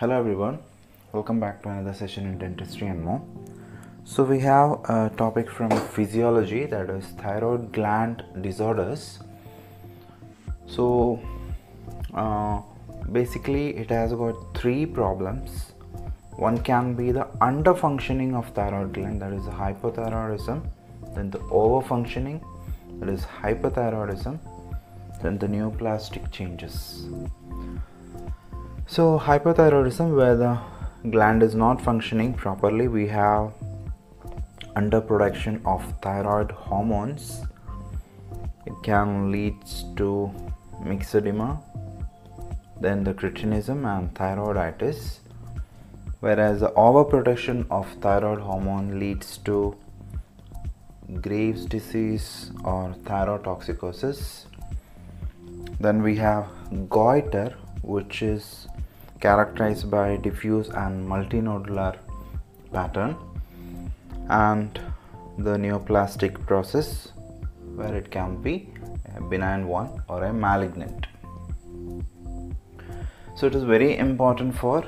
Hello everyone, welcome back to another session in Dentistry and More. So we have a topic from physiology, that is thyroid gland disorders. So basically it has got three problems. One can be the underfunctioning of thyroid gland, that is hypothyroidism, then the overfunctioning, that is hyperthyroidism, then the neoplastic changes. So hyperthyroidism, where the gland is not functioning properly, we have underproduction of thyroid hormones. It can lead to myxedema, then the cretinism and thyroiditis, whereas the overproduction of thyroid hormone leads to Graves' disease or thyrotoxicosis. Then we have goiter, which is characterized by diffuse and multinodular pattern, and the neoplastic process, where it can be a benign one or a malignant. So it is very important for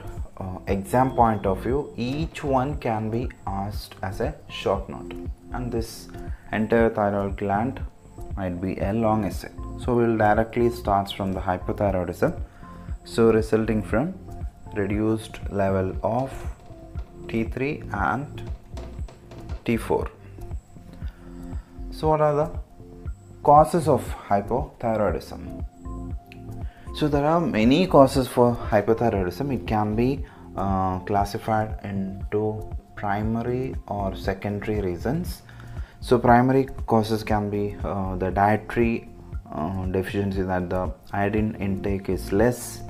exam point of view. Each one can be asked as a short note, and this entire thyroid gland might be a long essay. So we will directly start from the hypothyroidism. So resulting from reduced level of T3 and T4. So what are the causes of hypothyroidism? So there are many causes for hypothyroidism. It can be classified into primary or secondary reasons. So primary causes can be the dietary deficiency, that the iodine intake is less,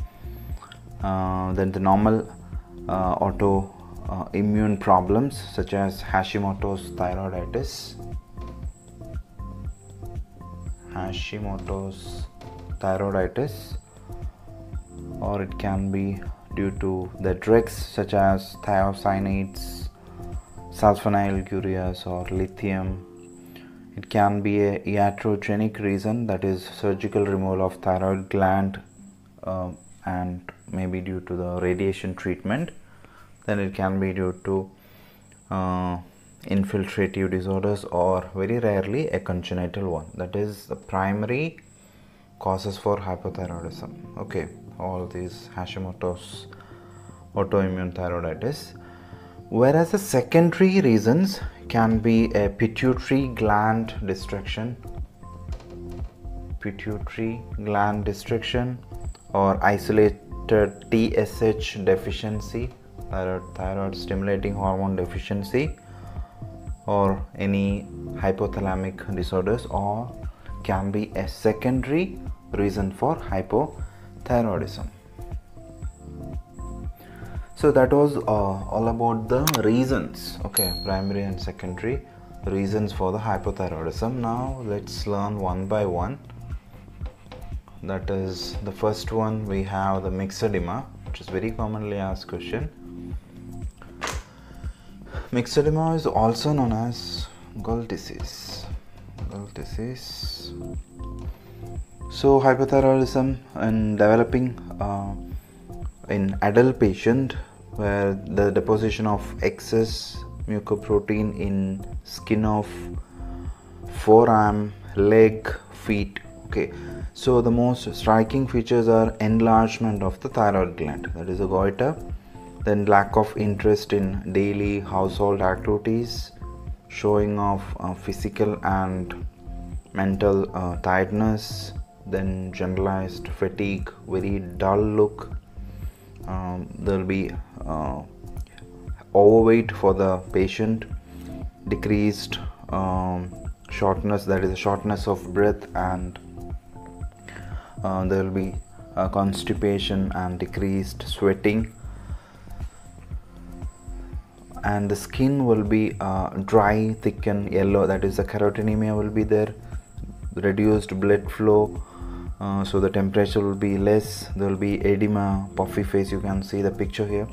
then the normal autoimmune problems such as Hashimoto's thyroiditis, or it can be due to the drugs such as thiocyanates, sulfonylureas or lithium. It can be a iatrogenic reason, that is surgical removal of thyroid gland and maybe due to the radiation treatment. Then it can be due to infiltrative disorders, or very rarely a congenital one. That is the primary causes for hypothyroidism. Okay, all these Hashimoto's, autoimmune thyroiditis. Whereas the secondary reasons can be a pituitary gland destruction, or isolated TSH deficiency, thyroid stimulating hormone deficiency, or any hypothalamic disorders, or can be a secondary reason for hypothyroidism. So that was all about the reasons, okay, primary and secondary reasons for the hypothyroidism. Now let's learn one by one. That is the first one, we have the myxedema, which is very commonly asked question. Myxedema is also known as goiter disease. So hypothyroidism in developing in adult patient, where the deposition of excess mucoprotein in skin of forearm, leg, feet. Okay, so the most striking features are enlargement of the thyroid gland, that is a goiter, then lack of interest in daily household activities, showing of physical and mental tiredness, then generalized fatigue, very dull look. There will be overweight for the patient, decreased shortness, that is the shortness of breath, and there will be constipation and decreased sweating, and the skin will be dry, thick and yellow, that is the carotenemia will be there, reduced blood flow. So the temperature will be less, there will be edema, puffy face, you can see the picture here,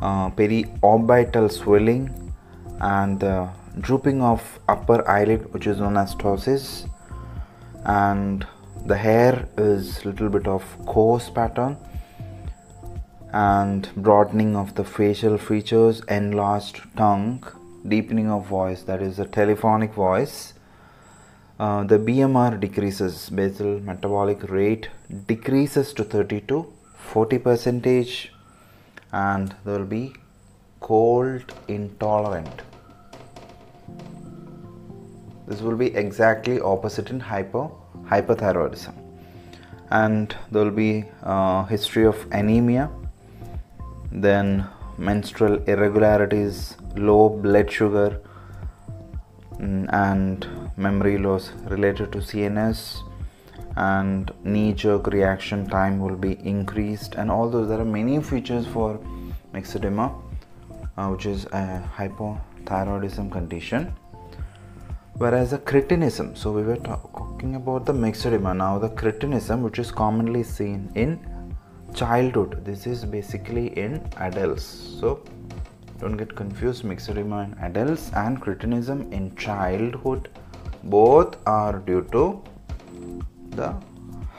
peri-orbital swelling, and drooping of upper eyelid, which is known as ptosis, and the hair is little bit of coarse pattern, and broadening of the facial features, enlarged tongue, deepening of voice, that is the telephonic voice. The BMR decreases, basal metabolic rate decreases to 30 to 40%, and there will be cold intolerant. This will be exactly opposite in hyperthyroidism, and there will be history of anemia, then menstrual irregularities, low blood sugar, and memory loss related to CNS, and knee-jerk reaction time will be increased, and all those. There are many features for myxedema, which is a hypothyroidism condition. Whereas the cretinism, so we were talking about the myxedema, now the cretinism, which is commonly seen in childhood. This is basically in adults, so don't get confused. Myxedema in adults and cretinism in childhood, both are due to the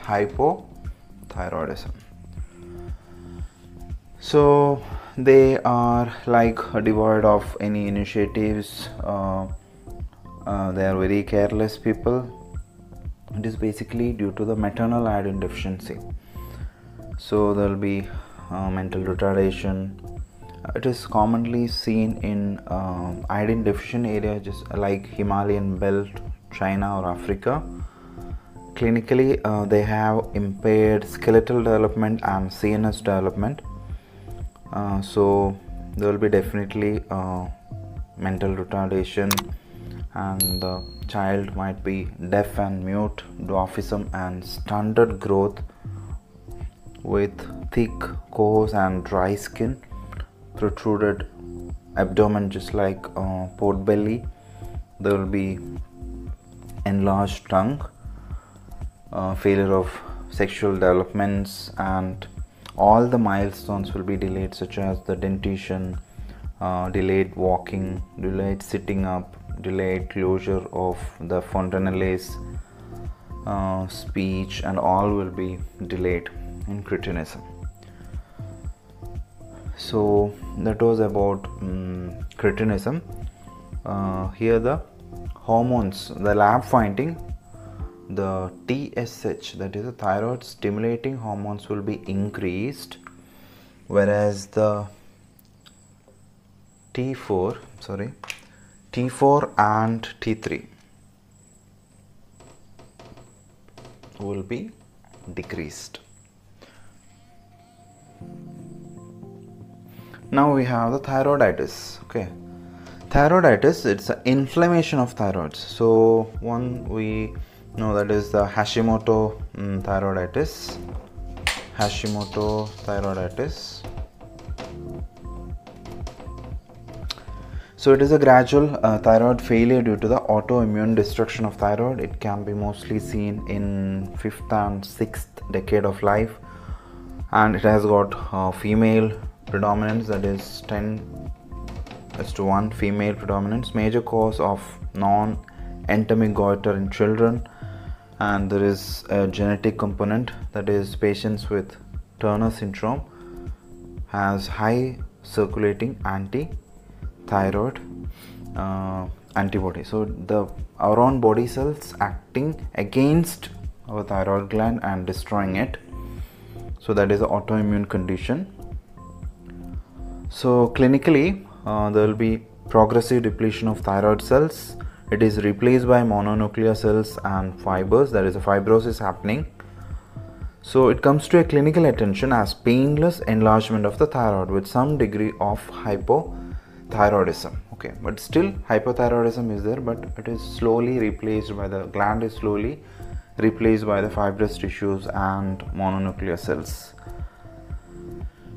hypothyroidism. So they are like devoid of any initiatives, they are very careless people. It is basically due to the maternal iron deficiency. So there will be mental retardation. It is commonly seen in iron deficient areas, just like Himalayan belt, China or Africa. Clinically, they have impaired skeletal development and CNS development. So there will be definitely mental retardation, and the child might be deaf and mute, dwarfism and stunted growth with thick, coarse and dry skin, protruded abdomen just like pork belly. There will be enlarged tongue, failure of sexual developments, and all the milestones will be delayed, such as the dentition, delayed walking, delayed sitting up, delayed closure of the fontanelles, speech, and all will be delayed in cretinism. So that was about cretinism. Here the hormones, the lab finding, the TSH, that is the thyroid stimulating hormones, will be increased, whereas the T4 and T3 will be decreased. Now we have the thyroiditis. Okay, thyroiditis, it's an inflammation of thyroids. So one we know, that is the Hashimoto's thyroiditis. Hashimoto's thyroiditis. So it is a gradual thyroid failure due to the autoimmune destruction of thyroid. It can be mostly seen in 5th and 6th decade of life, and it has got female predominance, that is 10:1 female predominance. Major cause of non-endemic goiter in children, and there is a genetic component, that is patients with Turner syndrome has high circulating anti-thyroid antibody. So the our own body cells acting against our thyroid gland and destroying it. So that is an autoimmune condition. So clinically, there will be progressive depletion of thyroid cells. It is replaced by mononuclear cells and fibers, that is a fibrosis happening. So it comes to a clinical attention as painless enlargement of the thyroid with some degree of hypothyroidism. Okay, but still hypothyroidism is there, but it is slowly replaced by the gland is slowly replaced by the fibrous tissues and mononuclear cells.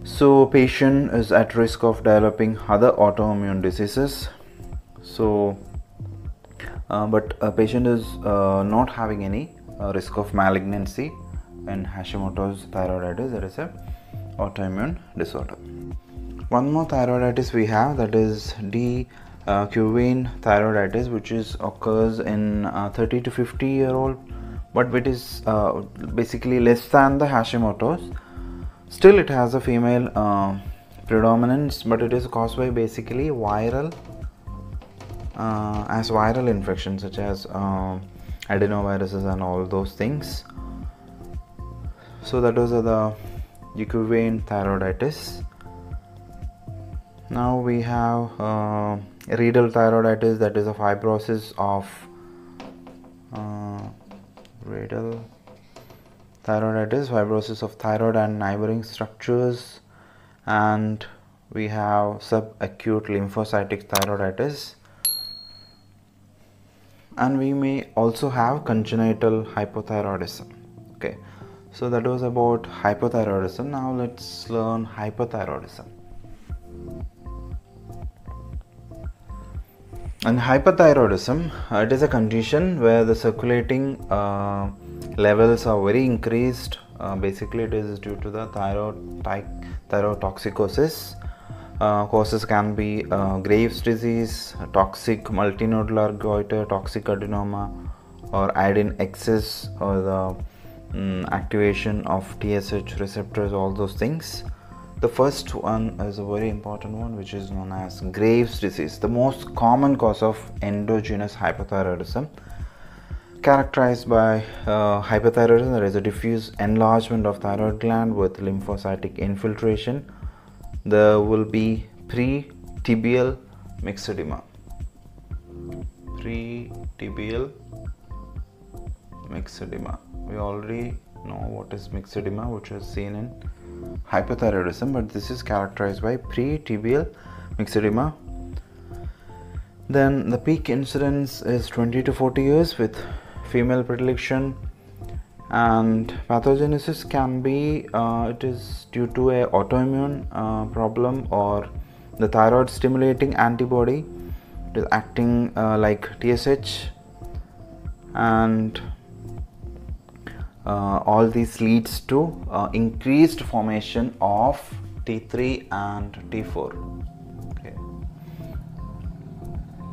So patient is at risk of developing other autoimmune diseases. So but a patient is not having any risk of malignancy in Hashimoto's thyroiditis, that is a autoimmune disorder. One more thyroiditis we have, that is de Quervain thyroiditis, which is occurs in 30 to 50 year old, but it is basically less than the Hashimoto's. Still it has a female predominance, but it is caused by basically viral viral infections such as adenoviruses and all those things. So that was the de Quervain thyroiditis. Now we have Riedel thyroiditis, that is a fibrosis of Riedel thyroiditis, fibrosis of thyroid and neighboring structures. And we have subacute lymphocytic thyroiditis, and we may also have congenital hypothyroidism. Okay, so that was about hypothyroidism. Now let's learn hyperthyroidism. And hyperthyroidism, it is a condition where the circulating levels are very increased. Basically it is due to the thyrotoxicosis. Causes can be Graves' disease, toxic multinodular goiter, toxic adenoma, or iodine excess, or the activation of TSH receptors, all those things. The first one is a very important one, which is known as Graves' disease, the most common cause of endogenous hyperthyroidism, characterized by hyperthyroidism, there is a diffuse enlargement of thyroid gland with lymphocytic infiltration. There will be pre-tibial myxedema. Pre-tibial myxedema. We already know what is myxedema, which is seen in hyperthyroidism, but this is characterized by pre-tibial myxedema. Then the peak incidence is 20 to 40 years with female predilection. And pathogenesis can be it is due to a autoimmune problem or the thyroid stimulating antibody. It is acting like TSH, and all these leads to increased formation of T3 and T4. Okay.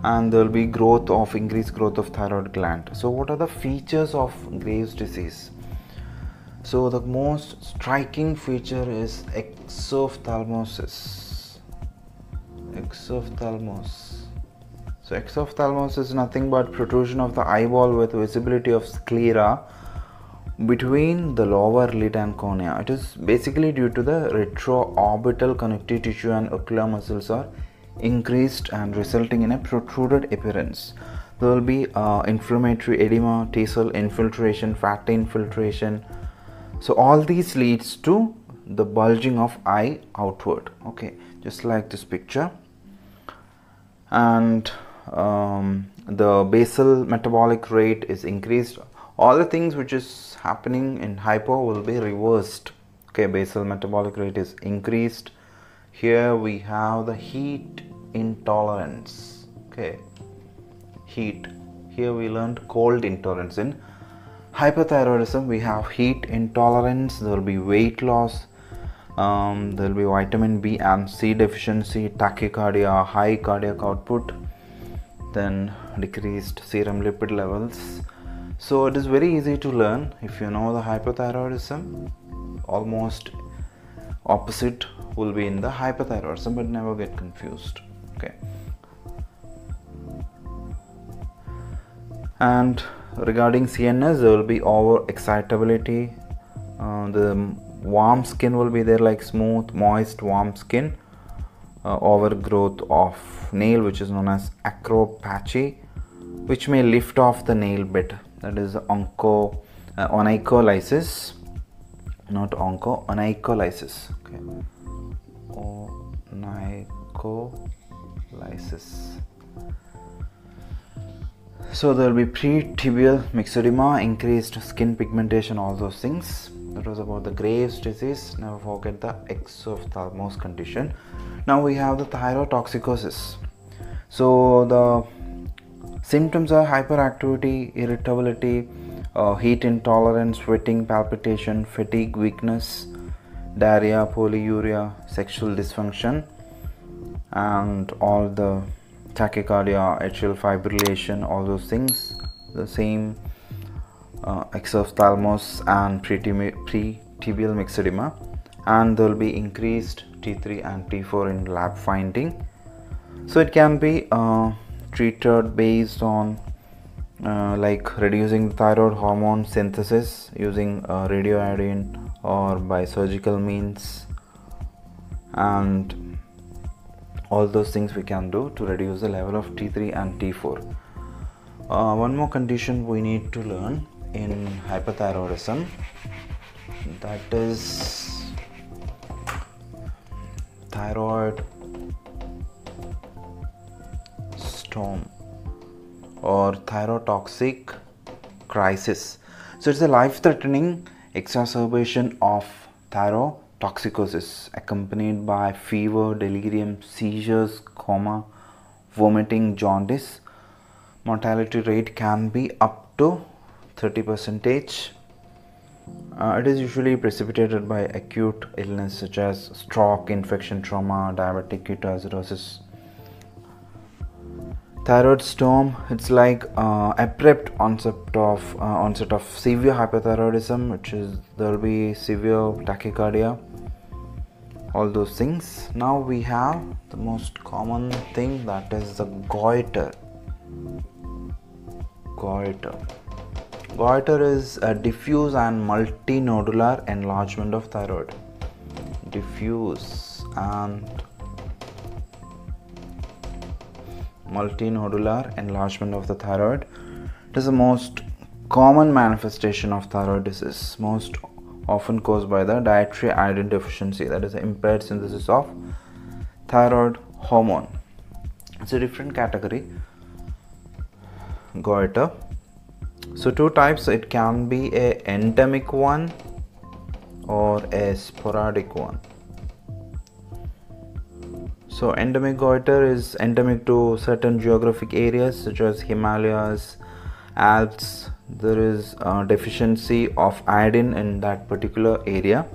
And there will be increased growth of thyroid gland. So what are the features of Graves' disease? So the most striking feature is exophthalmosis. Exophthalmos. So exophthalmos is nothing but protrusion of the eyeball with visibility of sclera between the lower lid and cornea. It is basically due to the retroorbital connective tissue and ocular muscles are increased and resulting in a protruded appearance. There will be inflammatory edema, T cell infiltration, fat infiltration. So all these leads to the bulging of eye outward. Okay, just like this picture. And the basal metabolic rate is increased. All the things which is happening in hypo will be reversed. Okay, basal metabolic rate is increased. Here we have the heat intolerance. Okay, heat. Here we learned cold intolerance. In hyperthyroidism we have heat intolerance. There will be weight loss, there will be vitamin B and C deficiency, tachycardia, high cardiac output, then decreased serum lipid levels. So it is very easy to learn if you know the hyperthyroidism. Almost opposite will be in the hyperthyroidism, but never get confused. Okay. And regarding CNS, there will be over excitability. The warm skin will be there, like smooth, moist, warm skin. Overgrowth of nail, which is known as acropachy, which may lift off the nail bed. That is onycholysis. Not onco, onycholysis. Okay. Onycholysis. So there will be pre-tibial myxedema, increased skin pigmentation, all those things. That was about the Graves' disease. Never forget the exophthalmos condition. Now we have the thyrotoxicosis. So the symptoms are hyperactivity, irritability, heat intolerance, sweating, palpitation, fatigue, weakness, diarrhea, polyuria, sexual dysfunction, and all the tachycardia, atrial fibrillation, all those things. The same exophthalmos and pre-tibial myxedema. and there will be increased T3 and T4 in lab finding. So it can be treated based on like reducing thyroid hormone synthesis using radioiodine or by surgical means, and all those things we can do to reduce the level of T3 and T4. One more condition we need to learn in hyperthyroidism, that is thyroid storm or thyrotoxic crisis. So it's a life-threatening exacerbation of thyrotoxicosis accompanied by fever, delirium, seizures, coma, vomiting, jaundice. Mortality rate can be up to 30%. It is usually precipitated by acute illness such as stroke, infection, trauma, diabetic ketoacidosis. Thyroid storm, it's like abrupt onset of severe hyperthyroidism, which is there will be severe tachycardia, all those things. Now we have the most common thing, that is the goiter. Goiter is a diffuse and multinodular enlargement of thyroid. Diffuse and multinodular enlargement of the thyroid. It is the most common manifestation of thyroid disease, most often caused by the dietary iodine deficiency, that is the impaired synthesis of thyroid hormone. It's a different category, goiter. So two types, it can be a endemic one or a sporadic one. So endemic goiter is endemic to certain geographic areas such as Himalayas, Alps. There is a deficiency of iodine in that particular area,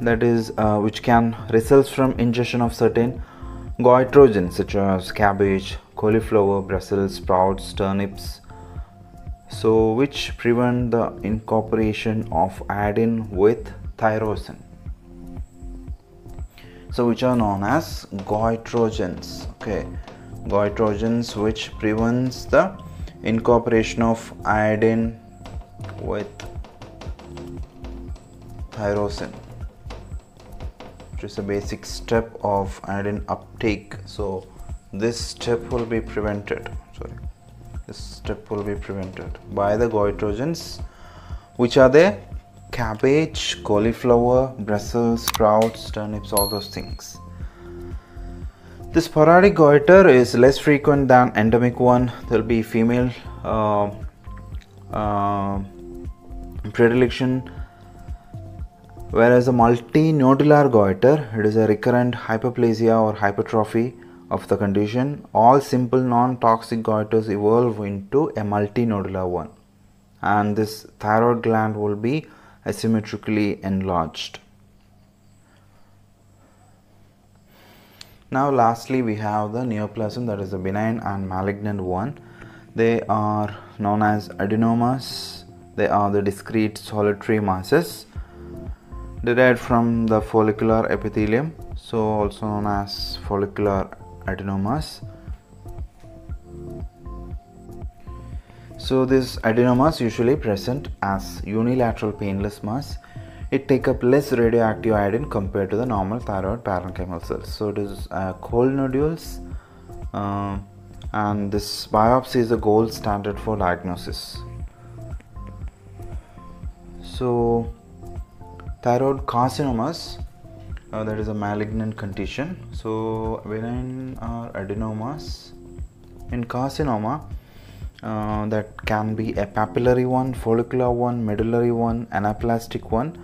that is which can result from ingestion of certain goitrogens such as cabbage, cauliflower, Brussels sprouts, turnips, so which prevent the incorporation of iodine with thyrosin, so which are known as goitrogens. Okay, goitrogens which prevents the incorporation of iodine with thyrosin, which is a basic step of iodine uptake. So this step will be prevented. By the goitrogens, which are there? Cabbage, cauliflower, Brussels sprouts, turnips, all those things. The sporadic goiter is less frequent than endemic one. There will be female predilection, whereas a multinodular goiter, it is a recurrent hyperplasia or hypertrophy of the condition. All simple non-toxic goiters evolve into a multinodular one, and this thyroid gland will be asymmetrically enlarged. Now lastly we have the neoplasm, that is the benign and malignant one. They are known as adenomas. They are the discrete solitary masses derived from the follicular epithelium, so also known as follicular adenomas. So this adenomas usually present as unilateral painless mass. It take up less radioactive iodine compared to the normal thyroid parenchymal cells. So it is cold nodules, and this biopsy is the gold standard for diagnosis. So thyroid carcinomas, that is a malignant condition. So benign are adenomas. In carcinoma, that can be a papillary one, follicular one, medullary one, anaplastic one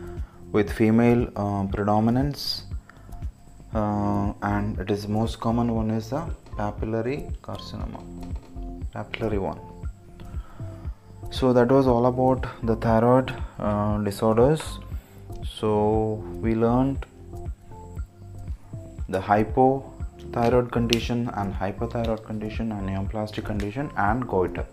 with female predominance, and it is most common one is the papillary carcinoma, papillary one. So that was all about the thyroid disorders. So we learned the hypothyroid condition and hyperthyroid condition and neoplastic condition and goiter.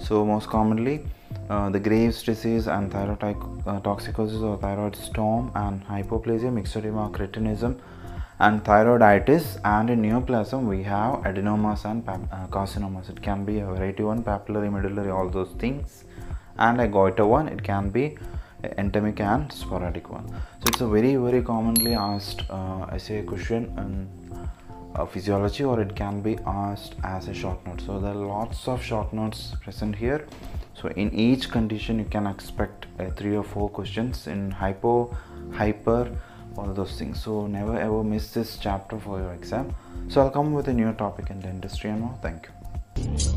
So most commonly the Graves' disease and thyrotoxicosis or thyroid storm, and hypoplasia, myxedema, cretinism, and thyroiditis. And in neoplasm we have adenomas and carcinomas. It can be a variety one, papillary, medullary, all those things, and a goiter one. It can be endemic and sporadic one. So it's a very commonly asked essay question in physiology, or it can be asked as a short note. So there are lots of short notes present here. So in each condition you can expect 3 or 4 questions in hypo, hyper, all those things. So never ever miss this chapter for your exam. So I'll come with a new topic in Dentistry 'N More. Thank you.